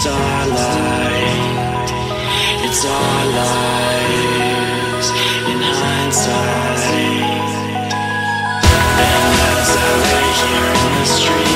Starlight, it's our lives in hindsight. And as I lay here in the street,